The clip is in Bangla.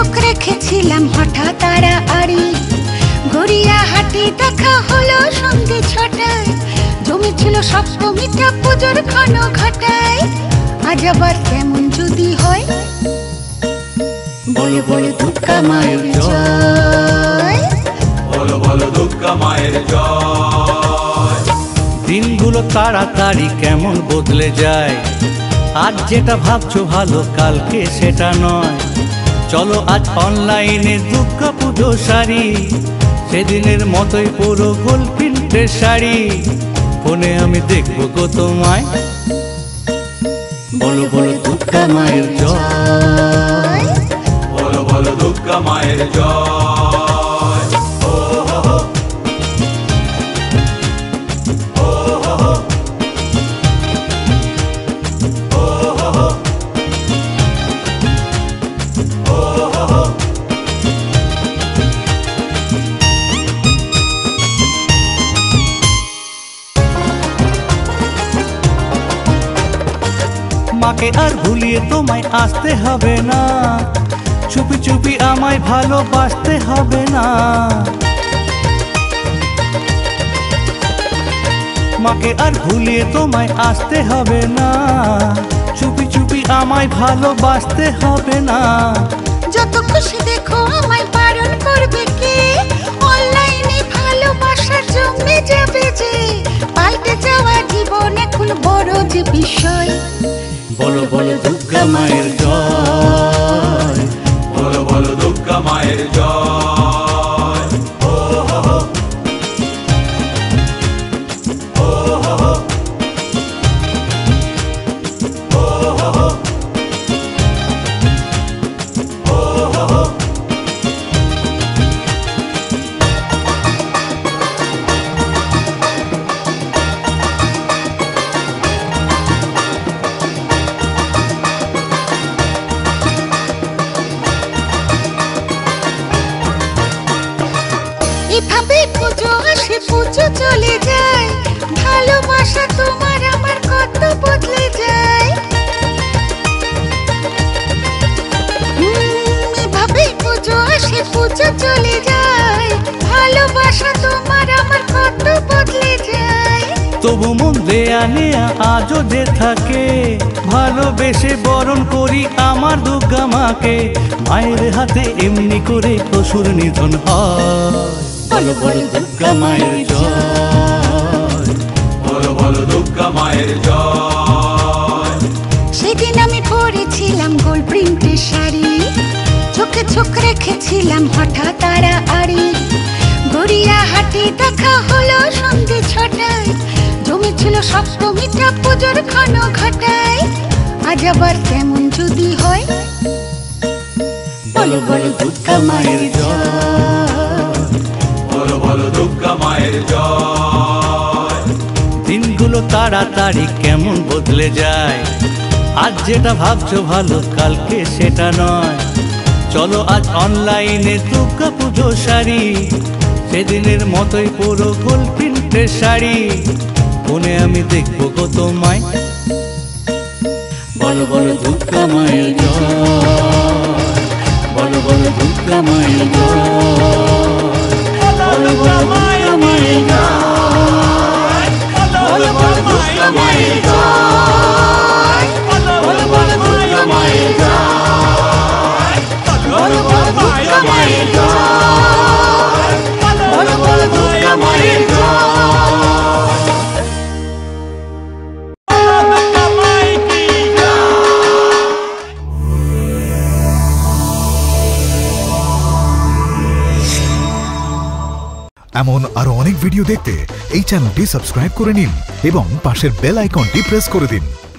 চোখ রেখেছিলাম হঠাৎ তারা আড়ি গড়িয়া হাতি দেখা হলো সন্ধে ছটায় জমি ছিল সব সমিতা পুজোর ঘন ঘটায় আজ আবার কেমন যদি হয় বলো বলো দুর্গা মায়ের জয় বলো বলো দুর্গা মায়ের জয় দিনগুলো তাড়াতাড়ি কেমন বদলে যায় আজ যেটা ভাবছো ভালো কালকে সেটা নয় চলো আজ অনলাইনে দুর্গা পুজো শাড়ি সেদিনের মতোই পুরো গোল প্রিন্টের শাড়ি ফোনে আমি দেখবো গো তোমায় বলো বলো দুর্গা মায়ের জয় বলো বলো দুর্গা মায়ের জয় আর ভুলিয়ে তোমায় আসতে হবে না চুপি চুপি আমায় ভালোবাসতে হবে না মাকে আর ভুলিয়ে তোমায় আসতে হবে না চুপি চুপি আমায় ভালোবাসতে হবে না যত খুশি দেখো আমায় বারণ করবে কে অনলাইনে ভালোবাসার জমে যাবে যে পাল্টে যাওয়া জীবন এখন বড় যে বিষয় বলো বলো দুর্গা মায়ের জয় বলো বলো দুর্গা মায়ের জয় ও হো ও হো ও হো ও হো পুজো চলে যায় ভালোবাসা তোমার আমার কত বদলে যায় এভাবে পুজো আসে পুজো চলে যায় ভালোবাসা তোমার আমার কত বদলে যায় তবু মন দেয়া নেয়া আজও যে থাকে ভালোবেসে বরণ করি আমার দুর্গা মাকে মায়ের হাতে এমনি করে অসুর নিধন হয় বলো বলো দুর্গা মায়ের জয় বলো বলো দুর্গা মায়ের জয় সেদিন আমি পরেছিলাম গোল প্রিন্টের শাড়ি চোখে চোখ রেখেছিলাম হঠাৎ তারা আড়ি গড়িয়া হাতি দেখা হলো সন্ধে ছটায় জমি ছিল সব সমিতা পুজোর ঘন ঘটায় আজ আবার কেমন যদি হয় বলো বলো দুর্গা মায়ের জয় বলো বলো দুর্গা মায়ের জয় দিনগুলো তাড়াতাড়ি কেমন বদলে যায় আজ যেটা ভাবছো ভালো কালকে সেটা নয় চলো আজ অনলাইনে দুর্গা পুজো শাড়ি সেদিনের মতোই পুরো গোল প্রিন্টের শাড়ি ফোনে আমি দেখবো গো তোমায় বলো বলো দুর্গা মায়ের জয় বলো বলো দুর্গা মায়ের জয় Durga Mayer Joy, Durga Mayer Joy, Durga Mayer Joy, Durga Mayer Joy, Durga Mayer Joy. এমন আরো অনেক ভিডিও দেখতে এই চ্যানেলটি সাবস্ক্রাইব করে নিন এবং পাশের বেল আইকনটি প্রেস করে দিন।